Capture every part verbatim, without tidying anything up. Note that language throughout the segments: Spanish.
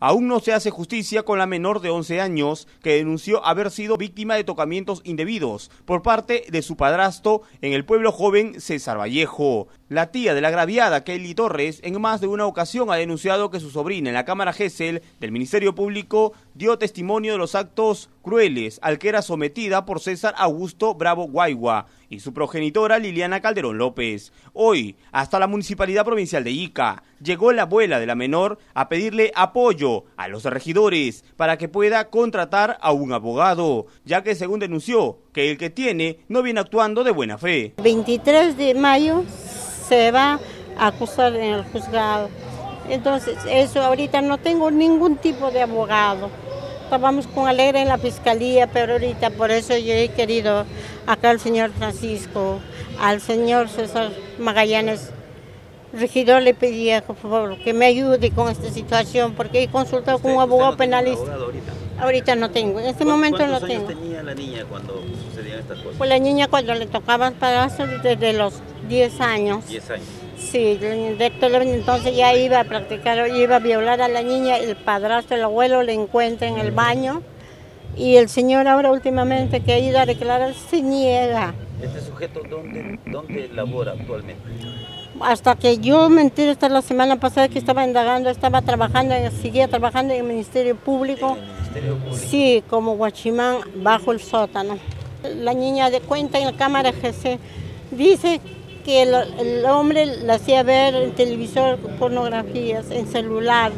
Aún no se hace justicia con la menor de once años que denunció haber sido víctima de tocamientos indebidos por parte de su padrastro en el pueblo joven César Vallejo. La tía de la agraviada, Kelly Torres, en más de una ocasión ha denunciado que su sobrina en la Cámara Gesell del Ministerio Público dio testimonio de los actos crueles al que era sometida por César Augusto Bravo Guayua y su progenitora Liliana Calderón López. Hoy, hasta la Municipalidad Provincial de Ica, llegó la abuela de la menor a pedirle apoyo a los regidores para que pueda contratar a un abogado, ya que según denunció que el que tiene no viene actuando de buena fe. El veintitrés de mayo se va a acusar en el juzgado, entonces eso ahorita no tengo ningún tipo de abogado. Estábamos con Alegre en la fiscalía, pero ahorita por eso yo he querido acá al señor Francisco, al señor César Magallanes, regidor, le pedía por favor que me ayude con esta situación porque he consultado con un abogado no penalista. Ahorita. ahorita no tengo, en este momento no tengo. ¿Cuántos años tenía la niña cuando sucedían estas cosas? Pues la niña cuando le tocaban pagarse desde los diez años. diez años. Sí, entonces ya iba a practicar, iba a violar a la niña, el padrastro, el abuelo le encuentra en el baño y el señor ahora últimamente que ha ido a declarar se niega. ¿Este sujeto dónde, dónde labora actualmente? Hasta que yo me enteré, hasta la semana pasada que estaba indagando, estaba trabajando, seguía trabajando en el Ministerio Público, ¿El Ministerio Público? Sí, como guachimán bajo el sótano. La niña de cuenta en la Cámara Gesell dice que el, el hombre la hacía ver en televisor pornografías, en celular,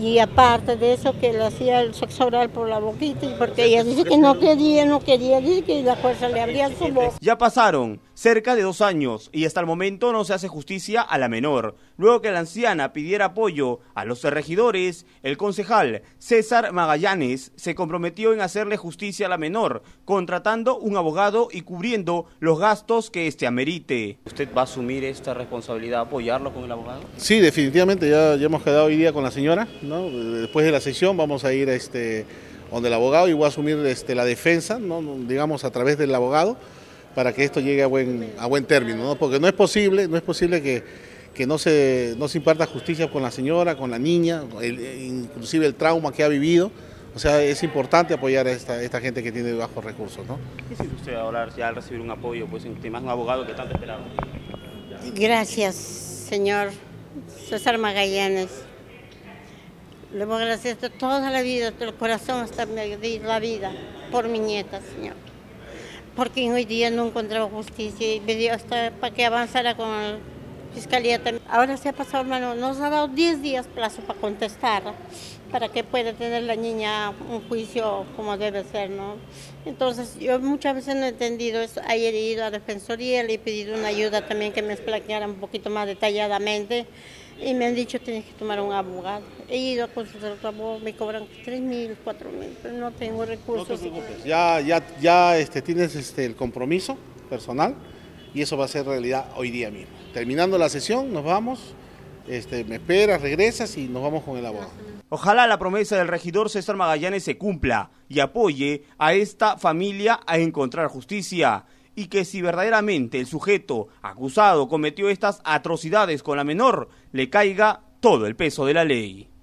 y aparte de eso que le hacía el sexo oral por la boquita, porque ella dice que no quería, no quería, dice que la fuerza le abría su boca. Ya pasaron cerca de dos años y hasta el momento no se hace justicia a la menor. Luego que la anciana pidiera apoyo a los regidores, el concejal César Magallanes se comprometió en hacerle justicia a la menor, contratando un abogado y cubriendo los gastos que éste amerite. ¿Usted va a asumir esta responsabilidad, apoyarlo con el abogado? Sí, definitivamente, ya, ya hemos quedado hoy día con la señora, ¿no? Después de la sesión vamos a ir a este, donde el abogado, y voy a asumir este, la defensa, ¿no? Digamos a través del abogado, para que esto llegue a buen, a buen término, ¿no? Porque no es posible, no es posible que, que no, se, no se imparta justicia con la señora, con la niña, el, inclusive el trauma que ha vivido. O sea, es importante apoyar a esta, esta gente que tiene bajos recursos, ¿no? ¿Qué siente usted ahora ya al recibir un apoyo, pues, en más un abogado que tanto esperaba? Gracias, señor César Magallanes. Le voy a agradecer toda la vida, todo el corazón hasta la vida, por mi nieta, señor. Porque hoy día no encontraba justicia y me dio hasta para que avanzara con la fiscalía también. Ahora se ha pasado, hermano, nos ha dado diez días plazo para contestar, para que pueda tener la niña un juicio como debe ser, ¿no? Entonces, yo muchas veces no he entendido eso. Ayer he ido a la Defensoría, le he pedido una ayuda también que me explicara un poquito más detalladamente. Y me han dicho, tienes que tomar un abogado. He ido a consultar a otro abogado, me cobran tres mil, cuatro mil, pero no tengo recursos. No te preocupes, ya, ya, ya este, tienes este, el compromiso personal y eso va a ser realidad hoy día mismo. Terminando la sesión, nos vamos, este, me esperas, regresas y nos vamos con el abogado. Ojalá la promesa del regidor César Magallanes se cumpla y apoye a esta familia a encontrar justicia. Y que si verdaderamente el sujeto acusado cometió estas atrocidades con la menor, le caiga todo el peso de la ley.